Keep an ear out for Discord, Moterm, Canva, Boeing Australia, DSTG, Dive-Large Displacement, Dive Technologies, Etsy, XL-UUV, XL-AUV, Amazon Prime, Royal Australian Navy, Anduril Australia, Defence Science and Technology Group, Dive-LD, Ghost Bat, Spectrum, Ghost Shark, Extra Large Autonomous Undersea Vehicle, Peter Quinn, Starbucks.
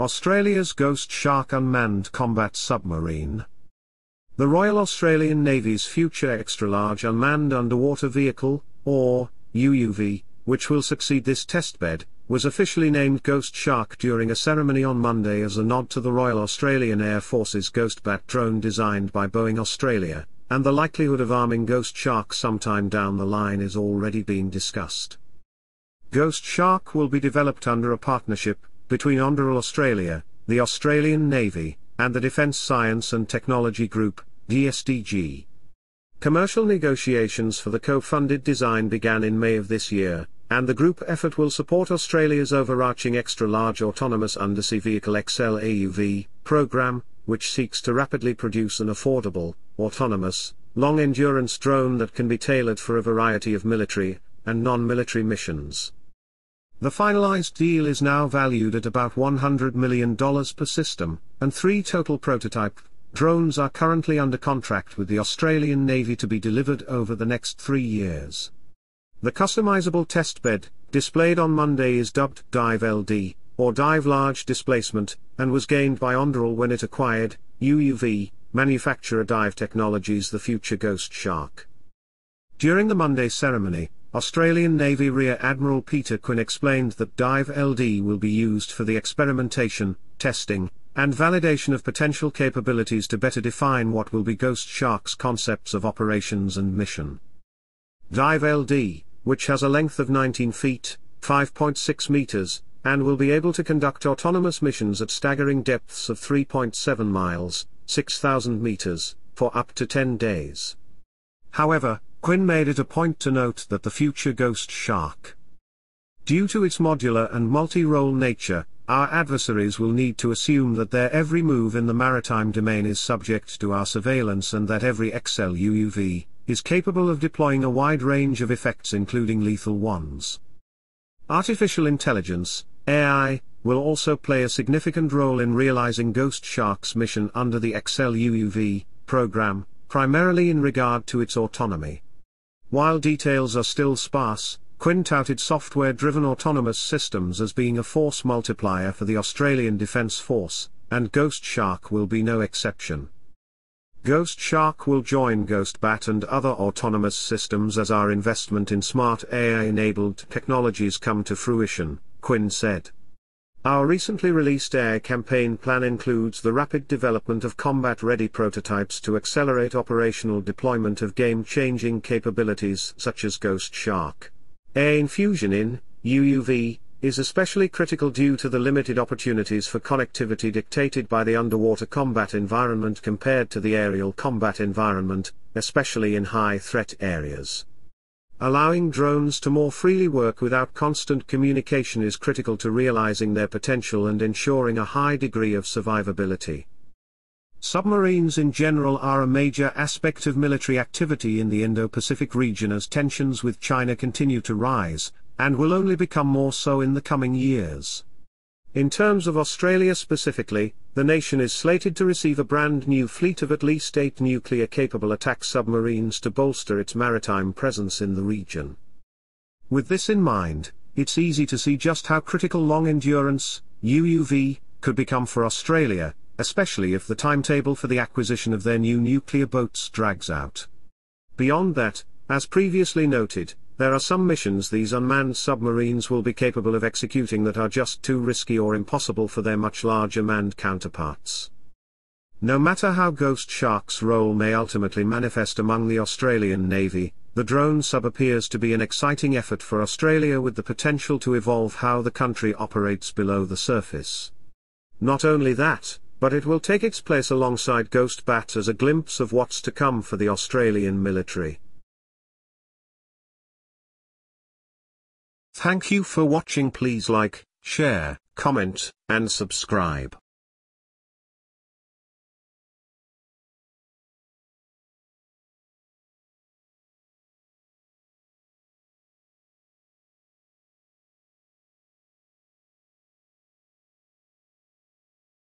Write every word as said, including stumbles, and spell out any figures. Australia's Ghost Shark unmanned combat submarine. The Royal Australian Navy's future extra-large unmanned underwater vehicle, or U U V, which will succeed this testbed, was officially named Ghost Shark during a ceremony on Monday as a nod to the Royal Australian Air Force's Ghost Bat drone designed by Boeing Australia, and the likelihood of arming Ghost Shark sometime down the line is already being discussed. Ghost Shark will be developed under a partnership between Anduril Australia, the Australian Navy, and the Defence Science and Technology Group, D S T G. Commercial negotiations for the co-funded design began in May of this year, and the group effort will support Australia's overarching extra-large autonomous undersea vehicle X L A U V program, which seeks to rapidly produce an affordable, autonomous, long-endurance drone that can be tailored for a variety of military and non-military missions. The finalized deal is now valued at about one hundred million dollars per system, and three total prototype drones are currently under contract with the Australian Navy to be delivered over the next three years. The customizable testbed, displayed on Monday, is dubbed Dive L D, or Dive-Large Displacement, and was gained by Anduril when it acquired U U V manufacturer Dive Technologies, the future Ghost Shark. During the Monday ceremony, Australian Navy Rear Admiral Peter Quinn explained that Dive L D will be used for the experimentation, testing, and validation of potential capabilities to better define what will be Ghost Shark's concepts of operations and mission. Dive L D, which has a length of nineteen feet, five point six meters, and will be able to conduct autonomous missions at staggering depths of three point seven miles, six thousand meters, for up to ten days. However, Quinn made it a point to note that the future Ghost Shark, due to its modular and multi-role nature, our adversaries will need to assume that their every move in the maritime domain is subject to our surveillance, and that every X L A U V is capable of deploying a wide range of effects, including lethal ones. Artificial intelligence, A I, will also play a significant role in realizing Ghost Shark's mission under the X L A U V program, primarily in regard to its autonomy. While details are still sparse, Quinn touted software-driven autonomous systems as being a force multiplier for the Australian Defence Force, and Ghost Shark will be no exception. Ghost Shark will join Ghost Bat and other autonomous systems as our investment in smart A I-enabled technologies come to fruition, Quinn said. Our recently released air campaign plan includes the rapid development of combat-ready prototypes to accelerate operational deployment of game-changing capabilities such as Ghost Shark. Air infusion in U U V is especially critical due to the limited opportunities for connectivity dictated by the underwater combat environment compared to the aerial combat environment, especially in high-threat areas. Allowing drones to more freely work without constant communication is critical to realizing their potential and ensuring a high degree of survivability. Submarines in general are a major aspect of military activity in the Indo-Pacific region as tensions with China continue to rise, and will only become more so in the coming years. In terms of Australia specifically, the nation is slated to receive a brand new fleet of at least eight nuclear-capable attack submarines to bolster its maritime presence in the region. With this in mind, it's easy to see just how critical long-endurance U U V could become for Australia, especially if the timetable for the acquisition of their new nuclear boats drags out. Beyond that, as previously noted, there are some missions these unmanned submarines will be capable of executing that are just too risky or impossible for their much larger manned counterparts. No matter how Ghost Shark's role may ultimately manifest among the Australian Navy, the drone sub appears to be an exciting effort for Australia with the potential to evolve how the country operates below the surface. Not only that, but it will take its place alongside Ghost Bat as a glimpse of what's to come for the Australian military. Thank you for watching. Please like, share, comment, and subscribe.